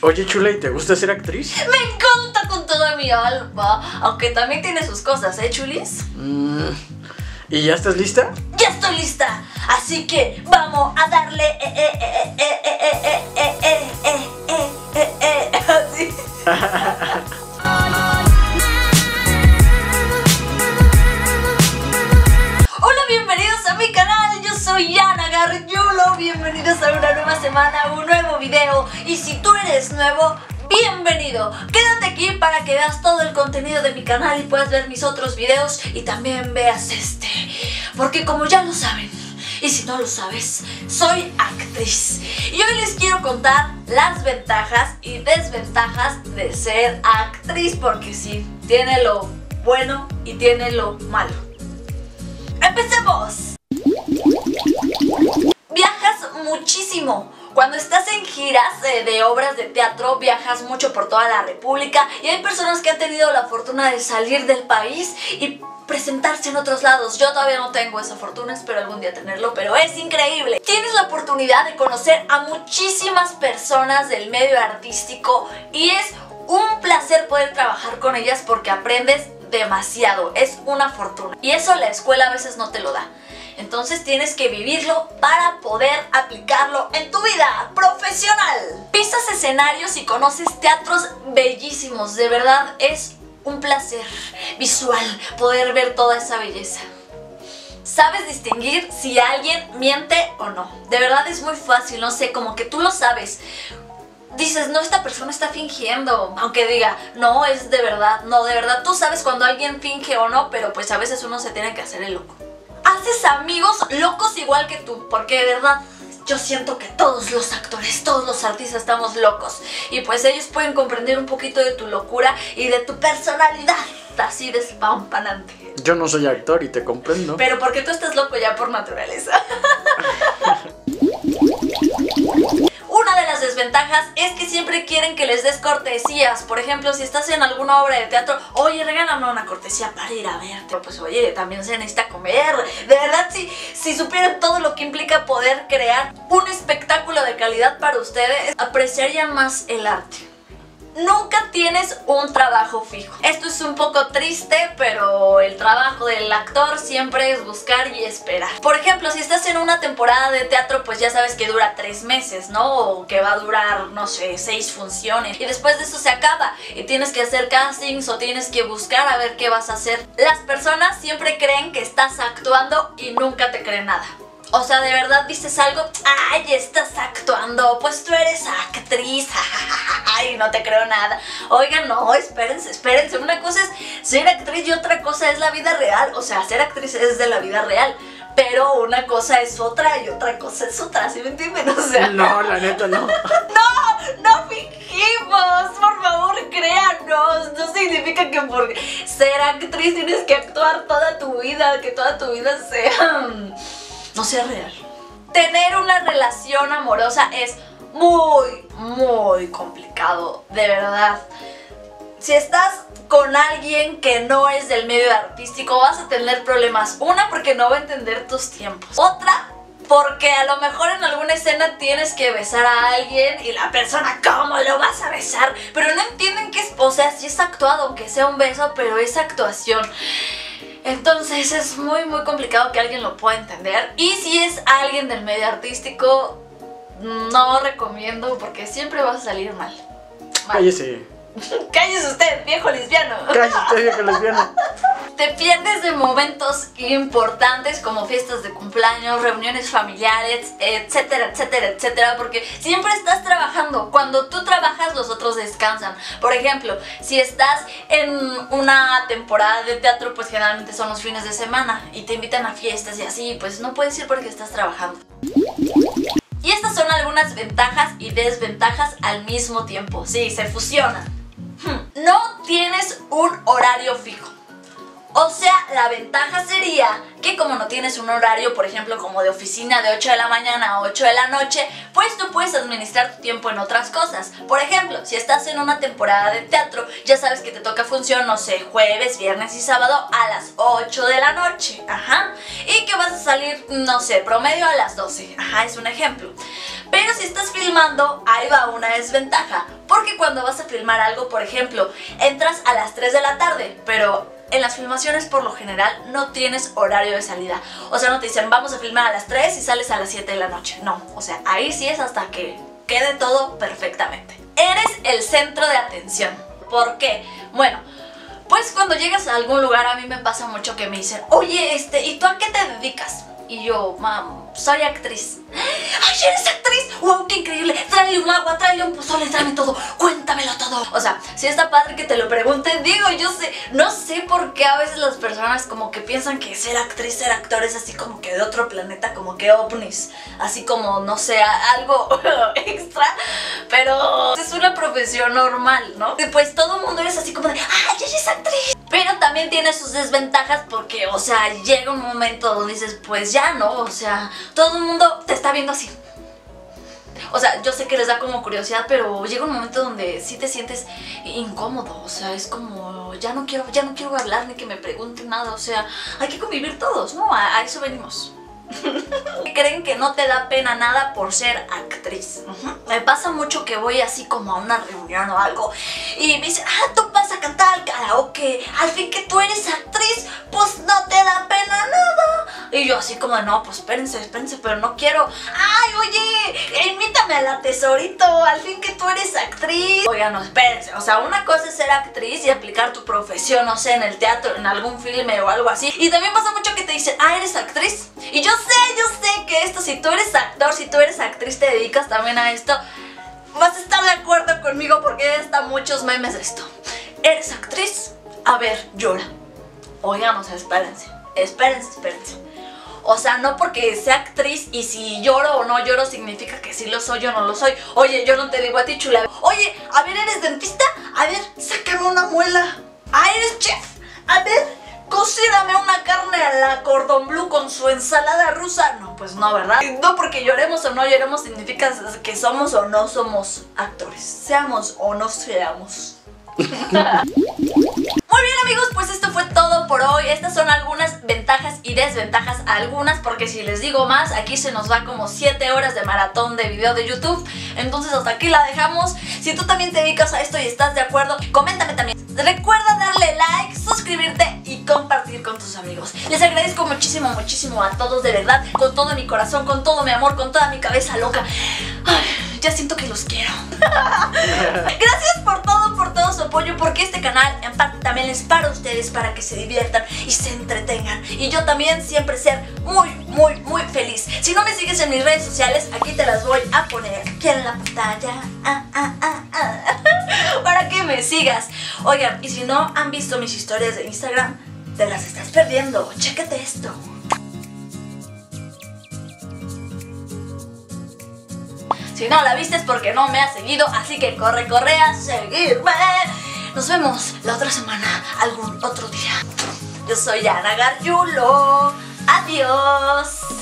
Oye, chula, ¿y te gusta ser actriz? ¡Me encanta con toda mi alma! Aunque también tiene sus cosas, ¿eh, chulis? ¿Y ya estás lista? ¡Ya estoy lista! Así que vamos a darle... así. Hola, bienvenidos a mi canal. Yo soy Ana Gargiulo. Bienvenidos a una nueva semana, a un nuevo video. Y si tú eres nuevo... ¡bienvenido! Quédate aquí para que veas todo el contenido de mi canal y puedas ver mis otros videos y también veas este. Porque como ya lo saben, y si no lo sabes, soy actriz. Y hoy les quiero contar las ventajas y desventajas de ser actriz, porque sí, tiene lo bueno y tiene lo malo. ¡Empecemos! Viajas muchísimo. Cuando estás en giras de obras de teatro, viajas mucho por toda la república y hay personas que han tenido la fortuna de salir del país y presentarse en otros lados. Yo todavía no tengo esa fortuna, espero algún día tenerlo, pero es increíble. Tienes la oportunidad de conocer a muchísimas personas del medio artístico y es un placer poder trabajar con ellas porque aprendes demasiado, es una fortuna. Y eso la escuela a veces no te lo da. Entonces tienes que vivirlo para poder aplicarlo en tu vida profesional. Pisas escenarios y conoces teatros bellísimos. De verdad es un placer visual poder ver toda esa belleza. Sabes distinguir si alguien miente o no. De verdad es muy fácil, no sé, como que tú lo sabes. Dices, no, esta persona está fingiendo, aunque diga, no, es de verdad, no, de verdad. Tú sabes cuando alguien finge o no, pero pues a veces uno se tiene que hacer el loco. Haces amigos locos igual que tú, porque de verdad yo siento que todos los actores, todos los artistas estamos locos. Y pues ellos pueden comprender un poquito de tu locura y de tu personalidad, así despampanante. Yo no soy actor y te comprendo. Pero porque tú estás loco ya por naturaleza. Una de las desventajas es que siempre quieren que les des cortesías. Por ejemplo, si estás en alguna obra de teatro, oye, regálame una cortesía para ir a verte. Pero pues oye, también se necesita comer. De verdad, si supieran todo lo que implica poder crear un espectáculo de calidad para ustedes, apreciarían más el arte. Nunca tienes un trabajo fijo. Esto es un poco triste, pero el trabajo del actor siempre es buscar y esperar. Por ejemplo, si estás en una temporada de teatro, pues ya sabes que dura 3 meses, ¿no? O que va a durar, no sé, 6 funciones. Y después de eso se acaba. Y tienes que hacer castings o tienes que buscar a ver qué vas a hacer. Las personas siempre creen que estás actuando y nunca te creen nada. O sea, de verdad dices algo, ay, estás actuando, pues tú eres actriz, ay, no te creo nada. Oigan, no, espérense, espérense, una cosa es ser actriz y otra cosa es la vida real. O sea, ser actriz es de la vida real, pero una cosa es otra y otra cosa es otra, ¿sí me entienden? O sea, no, la neta no. No fingimos, por favor, créanos. No significa que por ser actriz tienes que actuar toda tu vida, que toda tu vida sea... no sea real. Tener una relación amorosa es muy, muy complicado, de verdad. Si estás con alguien que no es del medio artístico, vas a tener problemas. Una, porque no va a entender tus tiempos. Otra, porque a lo mejor en alguna escena tienes que besar a alguien y la persona, ¿cómo lo vas a besar? Pero no entienden que es, o sea, si es actuado, aunque sea un beso, pero es actuación. Entonces es muy muy complicado que alguien lo pueda entender. Y si es alguien del medio artístico, no recomiendo porque siempre vas a salir mal. Cállese. Cállese usted, viejo lesbiano. Cállese, viejo lesbiano. Te pierdes de momentos importantes como fiestas de cumpleaños, reuniones familiares, etcétera, etcétera, etcétera, porque siempre estás trabajando. Cuando tú trabajas, los otros descansan. Por ejemplo, si estás en una temporada de teatro, pues generalmente son los fines de semana y te invitan a fiestas y así, pues no puedes ir porque estás trabajando. Y estas son algunas ventajas y desventajas al mismo tiempo. Sí, se fusionan. No tienes un horario fijo. O sea, la ventaja sería que como no tienes un horario, por ejemplo, como de oficina de 8 de la mañana a 8 de la noche, pues tú puedes administrar tu tiempo en otras cosas. Por ejemplo, si estás en una temporada de teatro, ya sabes que te toca función, no sé, jueves, viernes y sábado a las 8 de la noche. Ajá. Y que vas a salir, no sé, promedio a las 12. Ajá, es un ejemplo. Pero si estás filmando, ahí va una desventaja. Porque cuando vas a filmar algo, por ejemplo, entras a las 3 de la tarde, pero en las filmaciones por lo general no tienes horario de salida. O sea, no te dicen vamos a filmar a las 3 y sales a las 7 de la noche. No, o sea, ahí sí es hasta que quede todo perfectamente. Eres el centro de atención. ¿Por qué? Bueno, pues cuando llegas a algún lugar a mí me pasa mucho que me dicen, oye, ¿y tú a qué te dedicas? Y yo, mam, soy actriz. ¡Ay, eres actriz! ¡Wow, qué increíble! Tráele un agua, tráele un pozole, tráeme todo, cuéntamelo todo. O sea, si está padre que te lo pregunten, digo, yo sé, no sé por qué a veces las personas como que piensan que ser actriz, ser actor es así como que de otro planeta, como que ovnis, así como, no sé, algo extra, pero es una profesión normal, ¿no? Y pues todo el mundo es así como de, ¡ay, eres actriz! Pero también tiene sus desventajas porque, o sea, llega un momento donde dices, pues ya no, o sea, todo el mundo te está viendo así. O sea, yo sé que les da como curiosidad, pero llega un momento donde sí te sientes incómodo, o sea, es como, ya no quiero hablar ni que me pregunten nada, o sea, hay que convivir todos, ¿no? A eso venimos. Creen que no te da pena nada por ser actriz. Me pasa mucho que voy así como a una reunión o algo y me dicen, ah, tú vas a cantar al karaoke, al fin que tú eres actriz, pues no te da pena nada. Y yo así como, no, pues espérense, pero no quiero. Ay, oye, invítame a la tesorito, al fin que tú eres actriz. Oigan, no, espérense, o sea, una cosa es ser actriz y aplicar tu profesión, no sé, en el teatro, en algún filme o algo así. Y también pasa mucho que te dicen, ah, eres actriz. Y yo sé que esto, si tú eres actor, si tú eres actriz, te dedicas también a esto, vas a estar de acuerdo conmigo porque ya están muchos memes de esto. ¿Eres actriz? A ver, llora. Oigan, o sea, espérense. O sea, no porque sea actriz y si lloro o no lloro significa que si lo soy o no lo soy. Oye, yo no te digo a ti, chula. Oye, a ver, ¿eres dentista? A ver, sácame una muela. Ah, ¿eres chef? A ver, cocíname una carne a la cordon bleu con su ensalada rusa. No, pues no, ¿verdad? No porque lloremos o no lloremos significa que somos o no somos actores. Seamos o no seamos. Muy bien, amigos, pues esto fue todo por hoy. Estas son algunas ventajas y desventajas, algunas, porque si les digo más, aquí se nos va como 7 horas de maratón de video de YouTube. Entonces hasta aquí la dejamos. Si tú también te dedicas a esto y estás de acuerdo, coméntame también. Recuerda darle like, suscribirte y compartir con tus amigos. Les agradezco muchísimo, muchísimo a todos, de verdad, con todo mi corazón, con todo mi amor, con toda mi cabeza loca. Ay, ya siento que los quiero. Gracias por todo, por todo su apoyo, porque este canal en parte también es para ustedes, para que se diviertan y se entretengan. Y yo también siempre ser muy, muy, muy feliz. Si no me sigues en mis redes sociales, aquí te las voy a poner, aquí en la pantalla, para que me sigas. Oigan, y si no han visto mis historias de Instagram, te las estás perdiendo. Chécate esto. Si no la viste es porque no me has seguido, así que corre, corre a seguirme. Nos vemos la otra semana, algún otro día. Yo soy Ana Gargiulo. Adiós.